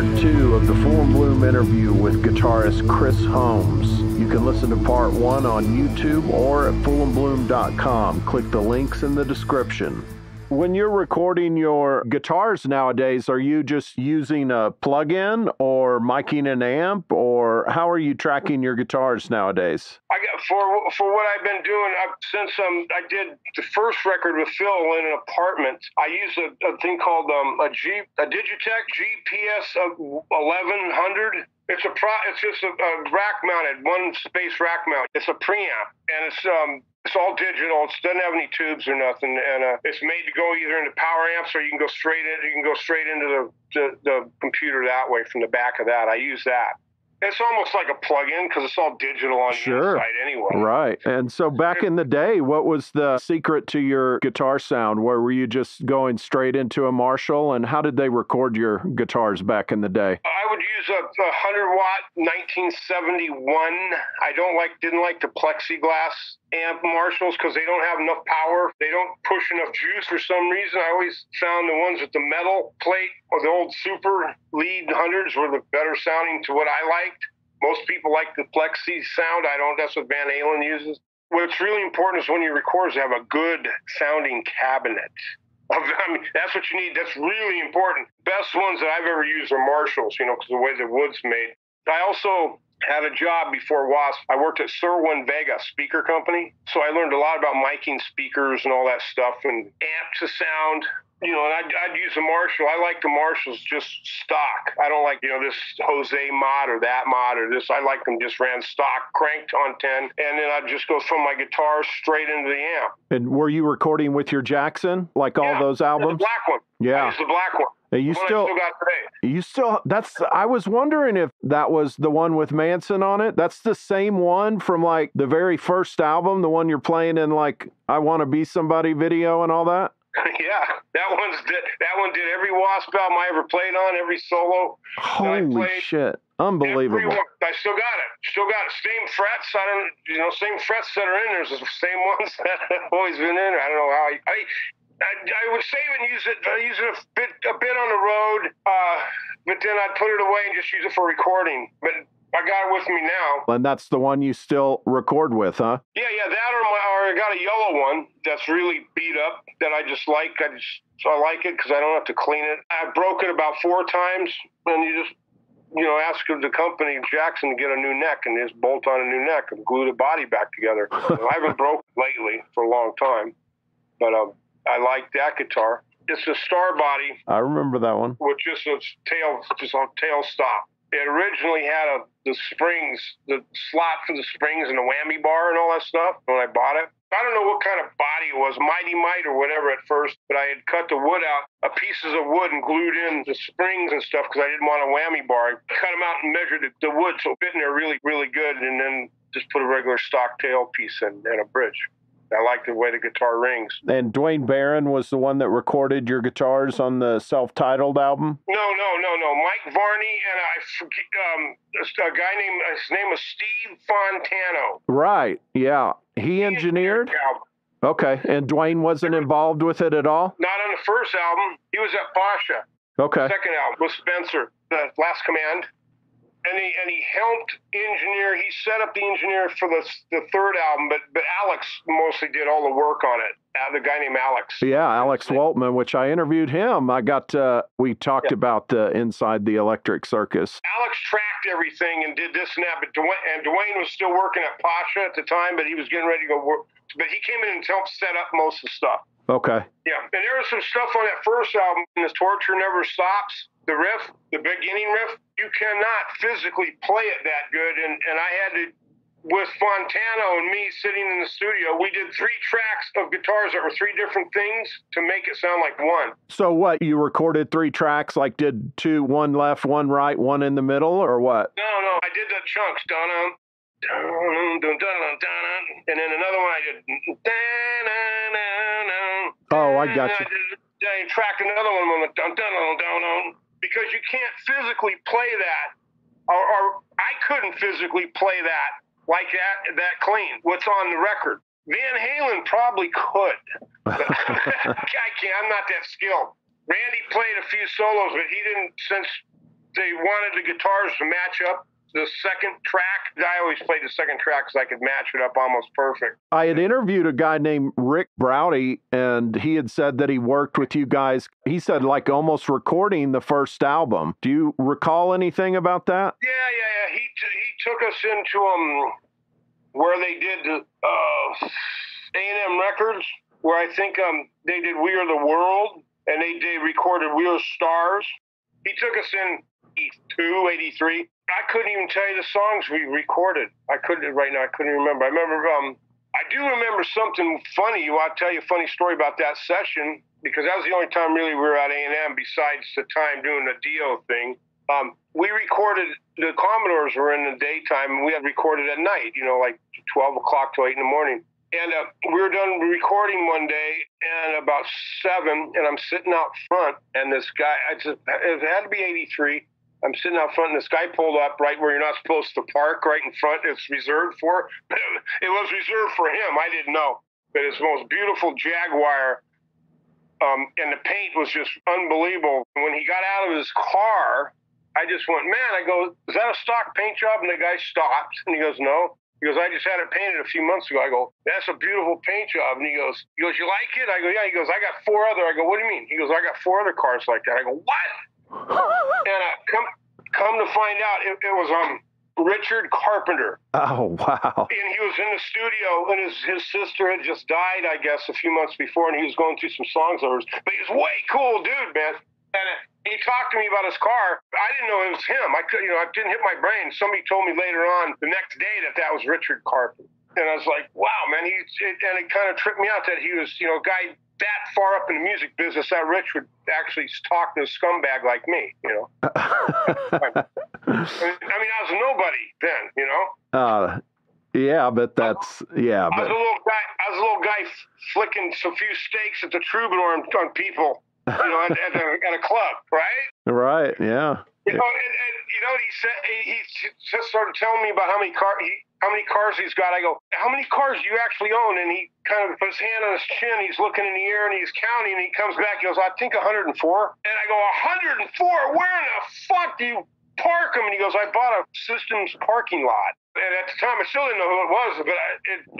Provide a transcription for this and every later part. part two of the Full Bloom interview with guitarist Chris Holmes. You can listen to part one on YouTube or at fullandbloom.com. Click the links in the description. When you're recording your guitars nowadays, are you just using a plug-in or miking an amp, or how are you tracking your guitars nowadays? I got, for what I've been doing since I did the first record with Phil in an apartment, I use a thing called a Digitech GPS 1100. It's just a rack-mounted, one-space rack mount. It's a preamp, and it's all digital. It doesn't have any tubes or nothing, and it's made to go either into power amps or you can go straight into the computer that way from the back of that. I use that. It's almost like a plug-in because it's all digital on your side anyway. Right. And so back in the day, what was the secret to your guitar sound? Where were you just going straight into a Marshall? And how did they record your guitars back in the day? I would use a 100-watt 1971. I didn't like the plexiglass amp Marshalls because they don't have enough power. They don't push enough juice for some reason. I always found the ones with the metal plate or the old super lead 100s were the better sounding to what I like. Most people like the plexi sound. I don't. That's what Van Halen uses. What's really important is when you record is to have a good sounding cabinet. I mean, that's what you need. That's really important. Best ones that I've ever used are Marshalls, you know, because the way the wood's made. I also had a job before W.A.S.P. I worked at Sirwin Vega Speaker Company. So I learned a lot about miking speakers and all that stuff and amp to sound. You know, and I'd use a Marshall. I like the Marshalls just stock. I don't like, you know, this Jose mod or that mod or this. I like them just ran stock, cranked on 10, and then I'd just go from my guitar straight into the amp. And were you recording with your Jackson, like all those albums? The black one. Yeah. It's the black one. I was wondering if that was the one with Manson on it. That's the same one from like the very first album, the one you're playing in like I Wanna Be Somebody video and all that. Yeah, that one did every W.A.S.P. album I ever played on, every solo. Holy shit. Unbelievable. I still got it. Same frets. Same frets that are in there. It's the same ones that have always been in there. I don't know how I would save it and use it. I use it a bit on the road, but then I'd put it away and just use it for recording. But I got it with me now. And that's the one you still record with, huh? Yeah, that or I got a yellow one that's really beat up that I just like. I like it because I don't have to clean it. I broke it about 4 times, and you just, you know, ask the company, Jackson, to get a new neck and just bolt on a new neck and glue the body back together. I haven't broken lately for a long time, but I like that guitar. It's a star body. I remember that one. With just a tail, stop. It originally had the springs, the slot for the springs and the whammy bar and all that stuff when I bought it. I don't know what kind of body it was, Mighty Might or whatever at first, but I had cut the wood out, pieces of wood, and glued in the springs and stuff because I didn't want a whammy bar. I cut them out and measured the wood so it fit in there really, really good, and then just put a regular stock tail piece and a bridge. I like the way the guitar rings. And Dwayne Barron was the one that recorded your guitars on the self-titled album? No. Mike Varney and a guy named, his name was Steve Fontano. Right, yeah. He engineered? Okay, and Dwayne wasn't involved with it at all? Not on the first album. He was at Pasha. Okay. The second album was Spencer, The Last Command. And he helped engineer. He set up the engineer for the third album, but Alex mostly did all the work on it. The guy named Alex. Yeah, Alex Waltman, which I interviewed him. We talked about the Inside the Electric Circus. Alex tracked everything and did this and that, but Dwayne was still working at Pasha at the time, but he was getting ready to go work. But he came in and helped set up most of the stuff. Okay. Yeah, and there was some stuff on that first album, The Torture Never Stops. The riff, the beginning riff, you cannot physically play it that good. And I had to, with Fontano and me sitting in the studio, we did 3 tracks of guitars that were 3 different things to make it sound like one. So what, you recorded 3 tracks, like did 2, 1 left, 1 right, 1 in the middle, or what? No, I did the chunks, dun-dun, and then another one I did, dun-dun-dun-dun. Oh, I got you. I tracked another one with dun-dun-dun-dun-dun. Because you can't physically play that, or I couldn't physically play that like that clean, what's on the record. Van Halen probably could. I can't, I'm not that skilled. Randy played a few solos, but he didn't, since they wanted the guitars to match up the second track. I always played the second track because I could match it up almost perfect. I had interviewed a guy named Ric Browde, and he had said that he worked with you guys, he said, like almost recording the first album. Do you recall anything about that? Yeah. He took us into where they did A&M Records, where I think they did We Are the World, and they recorded We Are Stars. He took us in 82, 83. I couldn't even tell you the songs we recorded. I couldn't right now. I couldn't remember. I remember. I do remember something funny. I'll tell you a funny story about that session, because that was the only time really we were at A&M besides the time doing the Dio thing. We recorded, the Commodores were in the daytime, and we had recorded at night, like 12 o'clock to 8 in the morning. And we were done recording one day, and about 7, and I'm sitting out front, and this guy, it had to be 83, I'm sitting out front, and this guy pulled up right where you're not supposed to park, right in front, it's reserved for, it was reserved for him, I didn't know, but it's the most beautiful Jaguar, and the paint was just unbelievable. When he got out of his car, I just went, man, I go, is that a stock paint job? And the guy stopped, and he goes, no. He goes, I just had it painted a few months ago. I go, that's a beautiful paint job. And he goes, you like it? I go, yeah. He goes, I got 4 other. I go, what do you mean? He goes, I got 4 other cars like that. I go, what? And come to find out, it was Richard Carpenter. Oh, wow. And he was in the studio, and his sister had just died, I guess, a few months before, and he was going through some songs of hers. But he was way cool dude, man. And he talked to me about his car. I didn't know it was him. It didn't hit my brain. Somebody told me later on the next day that was Richard Carpenter. And I was like, wow, man. It kind of tripped me out that he was, a guy that far up in the music business that Richard actually talked to a scumbag like me, I was nobody then, yeah, but that's, yeah. I was a little guy flicking some few steaks at the Troubadour on people. At a club, right? Right, yeah. He just started telling me about how many cars he's got. I go, how many cars do you actually own? And he kind of put his hand on his chin. He's looking in the air, and he's counting, and he comes back. He goes, I think 104. And I go, 104? Where in the fuck do you park them? And he goes, I bought a systems parking lot. And at the time, I still didn't know who it was, but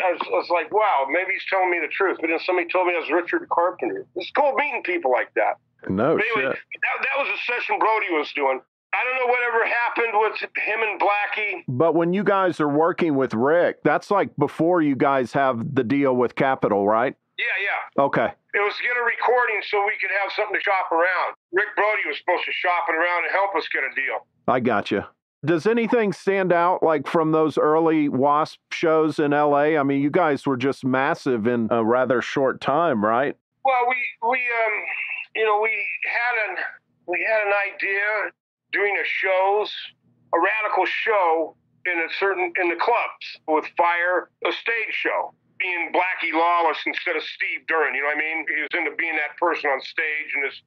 I was like, wow, maybe he's telling me the truth. But then somebody told me it was Richard Carpenter. It's cool meeting people like that. No, but anyway, shit. That was a session Browde was doing. I don't know whatever happened with him and Blackie. But when you guys are working with Ric, that's like before you guys have the deal with Capitol, right? Yeah. Okay. It was get a recording so we could have something to shop around. Ric Browde was supposed to shop it around and help us get a deal. I gotcha. Does anything stand out, like, from those early W.A.S.P. shows in L.A.? I mean, you guys were just massive in a rather short time, right? Well, we had an idea doing a radical show in the clubs with Fire, a stage show, being Blackie Lawless instead of Steve Duren, you know what I mean? He was into being that person on stage, and this.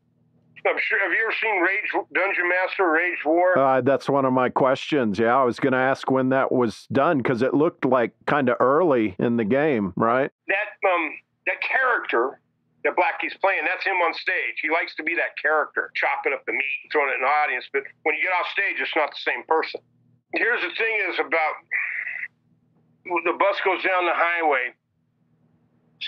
I'm sure. Have you ever seen Rage Dungeon Master, Rage War? That's one of my questions. Yeah, I was going to ask when that was done, because it looked like kind of early in the game, right? That character that Blackie's playing, that's him on stage. He likes to be that character, chopping up the meat, throwing it in the audience. But when you get off stage, it's not the same person. Here's the thing is about the bus goes down the highway.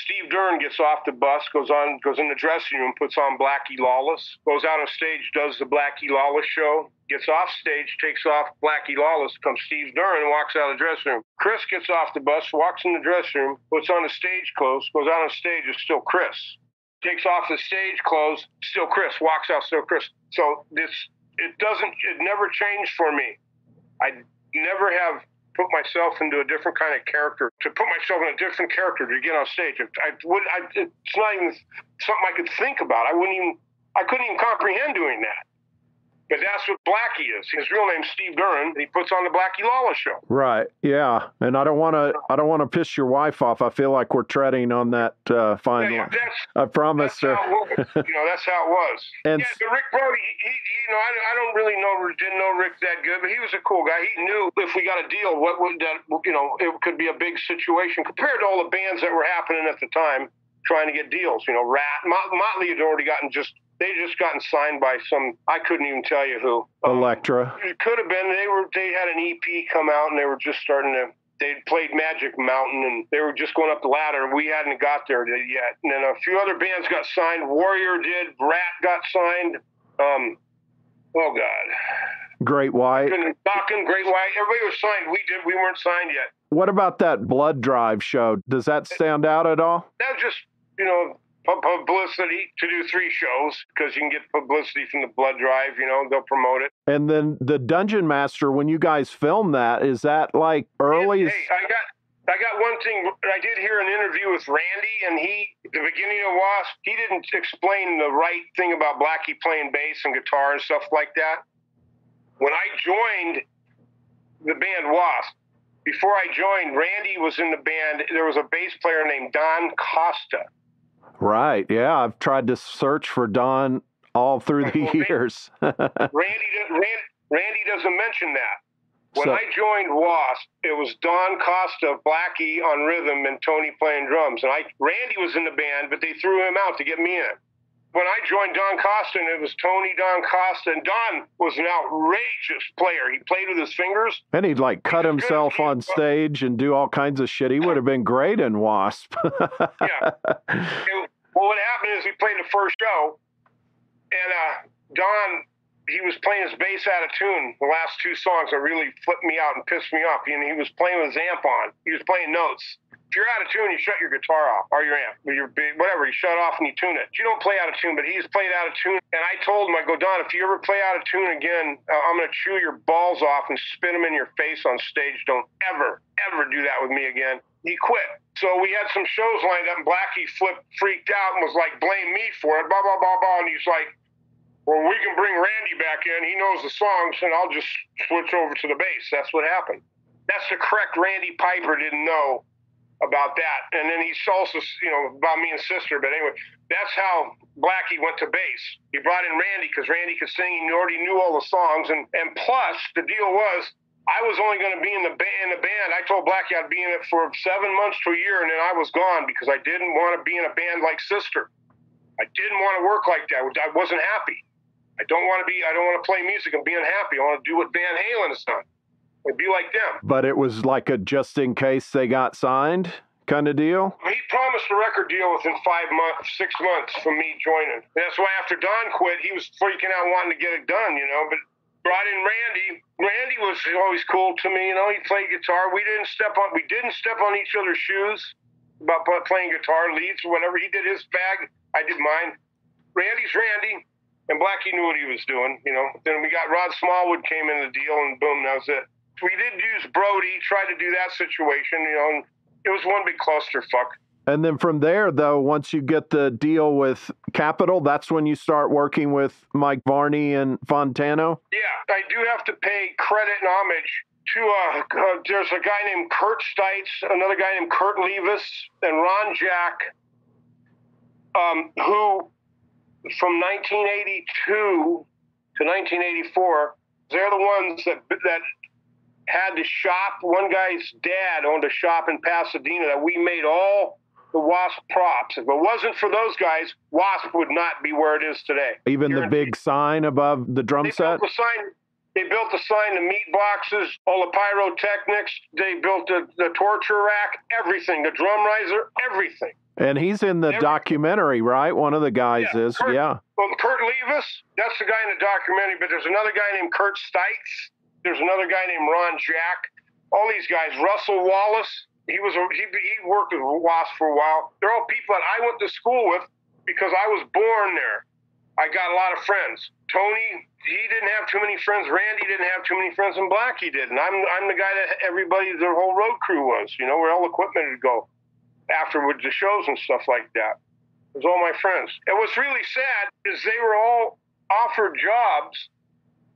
Steve Duren gets off the bus, goes in the dressing room, puts on Blackie Lawless, goes out on stage, does the Blackie Lawless show, gets off stage, takes off Blackie Lawless, comes Steve Duren, walks out of the dressing room. Chris gets off the bus, walks in the dressing room, puts on the stage clothes, goes out on stage, it's still Chris. Takes off the stage clothes, still Chris, walks out, still Chris. So it never changed for me. I never have put myself into a different kind of character, to get on stage. It's not even something I could think about. I couldn't even comprehend doing that. But that's what Blackie is. His real name's Steve Duren, and he puts on the Blackie Lawless show. Right, yeah. And I don't want to piss your wife off. I feel like we're treading on that fine line. I promise, sir. That's how it was. And yeah, but Ric Browde, I don't really didn't know Ric that good, but he was a cool guy. He knew if we got a deal, it could be a big situation compared to all the bands that were happening at the time trying to get deals. Rat, Motley had already gotten just They just gotten signed by some, I couldn't even tell you who. Elektra. It could have been. They had an EP come out, and they were just starting to, they'd played Magic Mountain, and they were just going up the ladder. We hadn't got there yet. And then a few other bands got signed. Warrior did. Rat got signed. Oh, God. Great White. Knocking, Great White. Everybody was signed. We weren't signed yet. What about that Blood Drive show? Does that stand out at all? That was just, you know, publicity to do three shows, because you can get publicity from the Blood Drive, you know, they'll promote it. And then the Dungeon Master, when you guys film that, is that like early? Hey, I got one thing. I did hear an interview with Randy, and he, at the beginning of W.A.S.P., he didn't explain the right thing about Blackie playing bass and guitar and stuff like that. When I joined the band W.A.S.P., before I joined, Randy was in the band. There was a bass player named Don Costa. Right, yeah. I've tried to search for Don all through the years. Randy doesn't mention that. When I joined W.A.S.P., it was Don Costa, Blackie on rhythm, and Tony playing drums. And Randy was in the band, but they threw him out to get me in. When I joined Don Costa, and it was Tony, Don Costa, and Don was an outrageous player. He played with his fingers. And he'd, like, cut himself on stage and do all kinds of shit. He would have been great in W.A.S.P. Yeah. Well, what happened is we played the first show, and Don, he was playing his bass out of tune. The last two songs that really flipped me out and pissed me off. And he was playing with his amp on. He was playing notes. If you're out of tune, you shut your guitar off, or your amp, or your whatever. You shut off and you tune it. You don't play out of tune, but he's played out of tune. And I told him, I go, Don, if you ever play out of tune again, I'm going to chew your balls off and spit them in your face on stage. Don't ever, ever do that with me again. He quit. So we had some shows lined up, and Blackie freaked out and was like, blame me for it, blah, blah, blah, blah. And he's like, well, we can bring Randy back in. He knows the songs, and I'll just switch over to the bass. That's what happened. That's the correct. Randy Piper didn't know about that. And then he also, you know, about me and Sister. But anyway, that's how Blackie went to bass. He brought in Randy because Randy could sing. He already knew all the songs. And plus, the deal was, I was only going to be in the band. I told Blackie I'd be in it for 7 months to a year, and then I was gone because I didn't want to be in a band like Sister. I didn't want to work like that. I wasn't happy. I don't want to play music and be unhappy. I want to do what Van Halen has done. It'd be like them. But it was like a just in case they got signed kind of deal? He promised a record deal within 6 months from me joining. That's why after Don quit, he was freaking out wanting to get it done, you know. But brought in Randy. Randy was always cool to me, you know. He played guitar. We didn't step on each other's shoes about playing guitar leads or whatever. He did his bag. I did mine. Randy's Randy. And Blackie knew what he was doing, you know. Then we got Rod Smallwood came in the deal, and boom, that was it. We did use Brody, tried to do that situation, you know, and it was one big clusterfuck. And then from there, though, once you get the deal with Capitol, that's when you start working with Mike Varney and Fontano? Yeah, I do have to pay credit and homage to, there's a guy named Kurt Stites, another guy named Kurt Levis, and Ron Jack, who... From 1982 to 1984, they're the ones that had the shop. One guy's dad owned a shop in Pasadena that we made all the W.A.S.P. props. If it wasn't for those guys, W.A.S.P. would not be where it is today. Even the big sign above the drum set? They built the sign, the meat boxes, all the pyrotechnics. They built the torture rack, everything, the drum riser, everything. And he's in the documentary, right? One of the guys is, yeah. Well, Kurt Levis, that's the guy in the documentary, but there's another guy named Kurt Stites. There's another guy named Ron Jack. All these guys, Russell Wallace, he worked with W.A.S.P. for a while. They're all people that I went to school with because I was born there. I got a lot of friends. Tony, he didn't have too many friends. Randy didn't have too many friends, and Blackie didn't. I'm the guy that everybody, their whole road crew was, you know, where all equipment would go afterwards, the shows and stuff like that. It was all my friends. And what's really sad is they were all offered jobs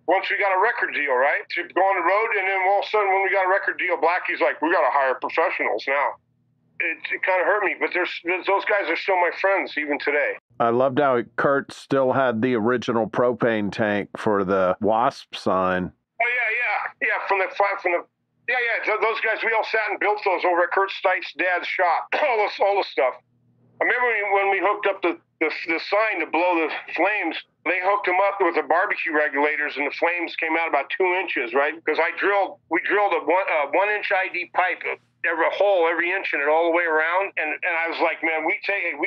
once we got a record deal, right? To go on the road, and then all of a sudden when we got a record deal, Blackie's like, we got to hire professionals now. It kind of hurt me, but those guys are still my friends even today. I loved how Kurt still had the original propane tank for the W.A.S.P. sign. Oh, yeah. Those guys, we all sat and built those over at Kurt Stites' dad's shop. All this stuff. I remember when we hooked up the the sign to blow the flames, they hooked them up with the barbecue regulators, and the flames came out about 2 inches, right? Because we drilled a one-inch ID pipe, every hole, every inch in it, all the way around. And I was like, man, we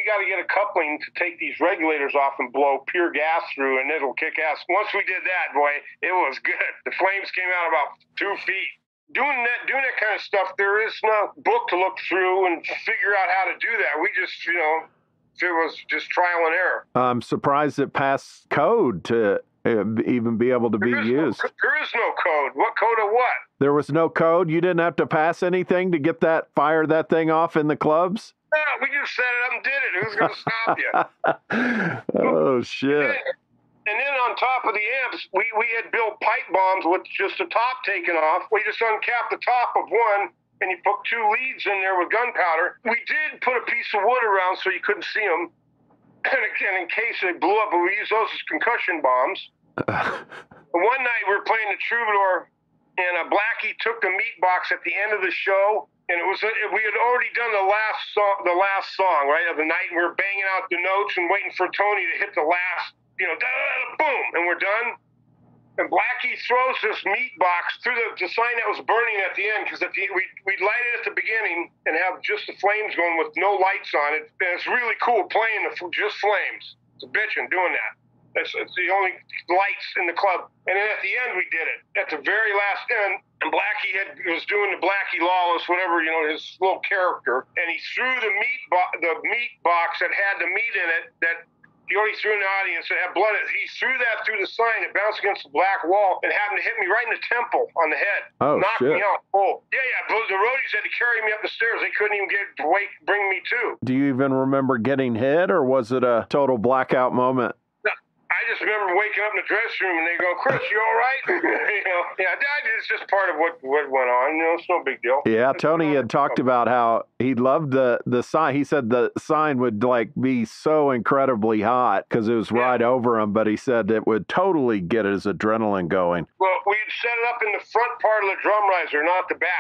got to get a coupling to take these regulators off and blow pure gas through, and it'll kick ass. Once we did that, boy, it was good. The flames came out about 2 feet. Doing that kind of stuff, there is no book to look through and figure out how to do that. We just, you know, it was just trial and error. I'm surprised it passed code to even be able to be used. There is no code. What code of what? There was no code? You didn't have to pass anything to get fire that thing off in the clubs? No, we just set it up and did it. Who's going to stop you? Oh, shit. And then on top of the amps, we had built pipe bombs with just the top taken off. We just uncapped the top of one, and you put two leads in there with gunpowder. We did put a piece of wood around so you couldn't see them, and in case they blew up, but we used those as concussion bombs. One night we were playing the Troubadour, and Blackie took the meat box at the end of the show, and it was we had already done the last song, right, of the night, and we were banging out the notes and waiting for Tony to hit the last, you know, boom, and we're done. And Blackie throws this meat box through the sign that was burning at the end, because we light it at the beginning and have just the flames going with no lights on it. And it's really cool playing just flames. It's a bitchin' doing that. It's the only lights in the club. And then at the end, we did it. At the very last end, and Blackie was doing the Blackie Lawless, whatever, you know, his little character. And he threw the meat box that had the meat in it that he already threw in the audience and had blood. He threw that through the sign. It bounced against the black wall and happened to hit me right in the temple on the head. Oh, knocked shit. Me out. Oh, yeah. The roadies had to carry me up the stairs. They couldn't even bring me to. Do you even remember getting hit, or was it a total blackout moment? I just remember waking up in the dressing room and they go, "Chris, you all right?" You know, yeah, it's just part of what went on. You know, it's no big deal. Yeah, Tony had talked about how he loved the sign. He said the sign would be so incredibly hot because it was right over him, but he said it would totally get his adrenaline going. Well, we had set it up in the front part of the drum riser, not the back.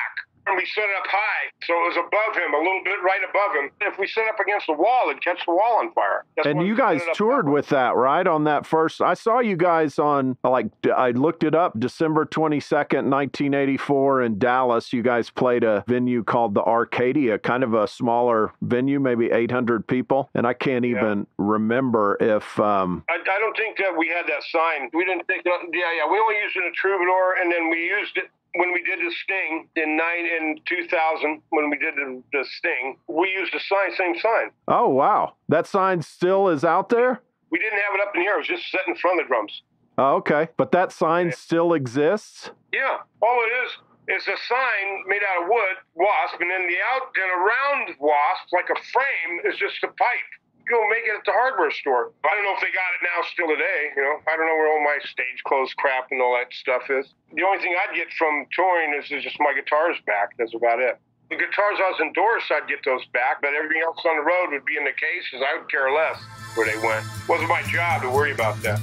And we set it up high, so it was above him, a little bit right above him. If we set up against the wall, it'd catch the wall on fire. And you guys toured with that, right? On that first, I saw you guys on, I looked it up, December 22nd, 1984 in Dallas. You guys played a venue called the Arcadia, kind of a smaller venue, maybe 800 people. And I can't even remember if... I don't think that we had that sign. We didn't think... Yeah, we only used it in a Troubadour, and then we used it... When we did the Sting in 2000, when we did the Sting, we used the same sign. Oh, wow. That sign still is out there? We didn't have it up in here. It was just set in front of the drums. Oh, okay. But that sign still exists? Yeah. All it is... It's a sign made out of wood, W.A.S.P., and then around W.A.S.P., like a frame, is just a pipe. You go make it at the hardware store. I don't know if they got it now still today, you know. I don't know where all my stage clothes crap and all that stuff is. The only thing I'd get from touring is just my guitars back. That's about it. The guitars I was endorsed, I'd get those back, but everything else on the road would be in the cases. I would care less where they went. It wasn't my job to worry about that.